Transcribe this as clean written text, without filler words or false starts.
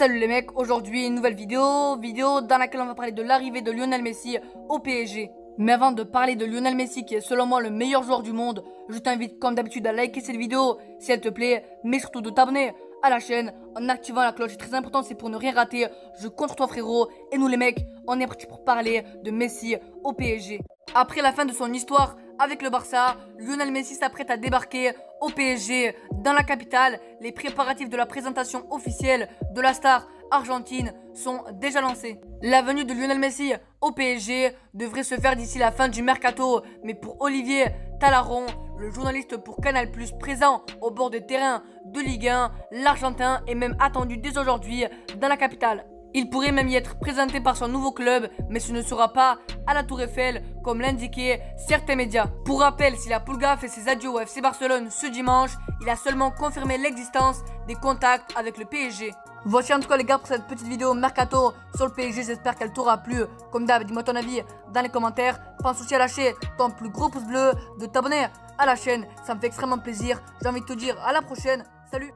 Salut les mecs, aujourd'hui une nouvelle vidéo dans laquelle on va parler de l'arrivée de Lionel Messi au PSG. Mais avant de parler de Lionel Messi qui est selon moi le meilleur joueur du monde, je t'invite comme d'habitude à liker cette vidéo si elle te plaît, mais surtout de t'abonner à la chaîne en activant la cloche, c'est très important, c'est pour ne rien rater. Je compte sur toi frérot, et nous les mecs, on est parti pour parler de Messi au PSG. Après la fin de son histoire avec le Barça, Lionel Messi s'apprête à débarquer au PSG dans la capitale. Les préparatifs de la présentation officielle de la star argentine sont déjà lancés. La venue de Lionel Messi au PSG devrait se faire d'ici la fin du mercato, mais pour Olivier Talaron, le journaliste pour Canal+, présent au bord des terrains de Ligue 1, l'Argentin est même attendu dès aujourd'hui dans la capitale. Il pourrait même y être présenté par son nouveau club, mais ce ne sera pas à la Tour Eiffel comme l'indiquaient certains médias. Pour rappel, si la Pulga fait ses adieux au FC Barcelone ce dimanche, il a seulement confirmé l'existence des contacts avec le PSG. Voici en tout cas les gars pour cette petite vidéo Mercato sur le PSG, j'espère qu'elle t'aura plu. Comme d'hab, dis-moi ton avis dans les commentaires. Pense aussi à lâcher ton plus gros pouce bleu, de t'abonner à la chaîne, ça me fait extrêmement plaisir. J'ai envie de te dire à la prochaine, salut.